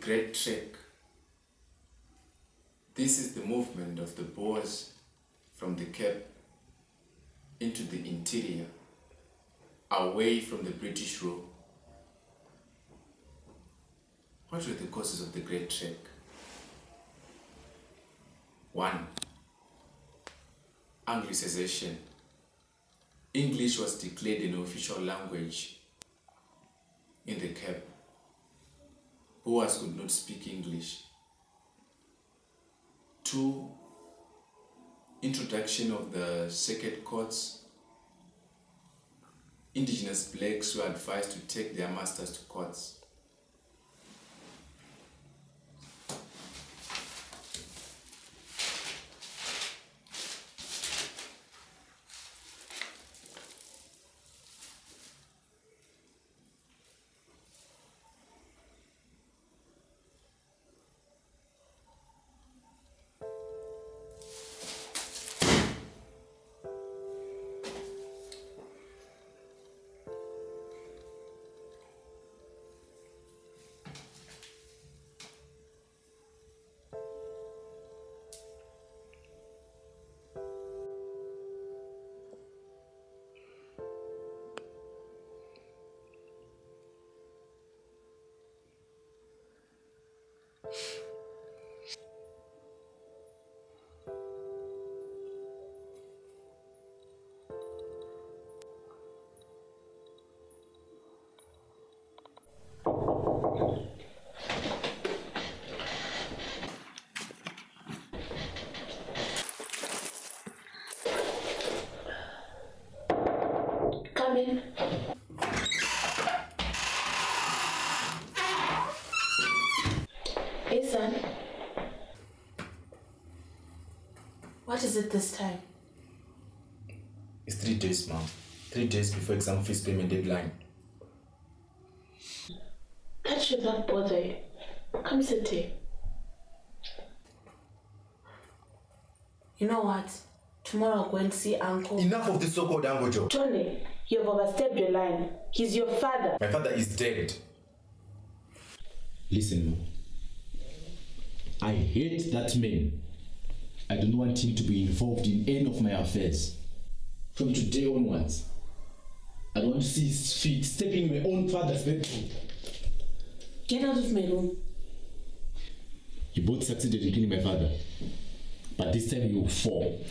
Great shake. This is the movement of the Boers from the Cape into the interior, away from the British rule. What were the causes of the Great Shake? 1. Anglicization. English was declared an official language in the Cape. Boers could not speak English. 2. Introduction of the circuit courts. Indigenous blacks were advised to take their masters to courts. Son, what is it this time? It's 3 days, ma'am. 3 days before exam fees payment deadline. That should not bother you. Come sit here. You know what? Tomorrow I'll go and see Uncle. Enough of this so-called Uncle Joe. Tony, you've overstepped your line. He's your father. My father is dead. Listen, ma'am. I hate that man. I don't want him to be involved in any of my affairs. From today onwards, I don't want to see his feet stepping in my own father's bedroom. Get out of my room. You both succeeded in killing my father, but this time you will fall.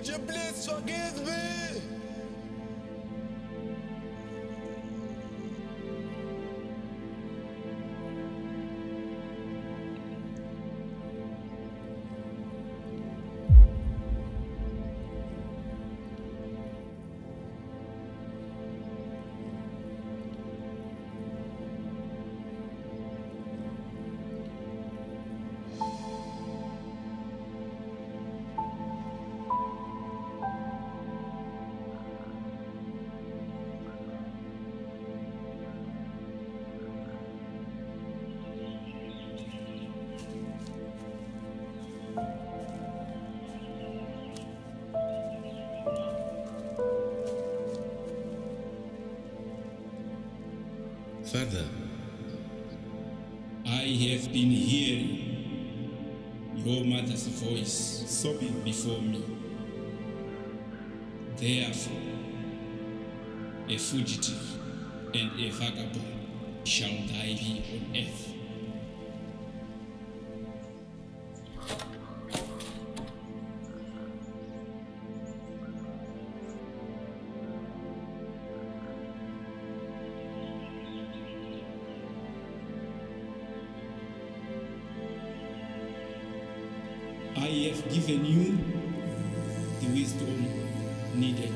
Would you please forgive me? Father, I have been hearing your mother's voice sobbing before me. Therefore, a fugitive and a vagabond shall I be on earth. I have given you the wisdom needed.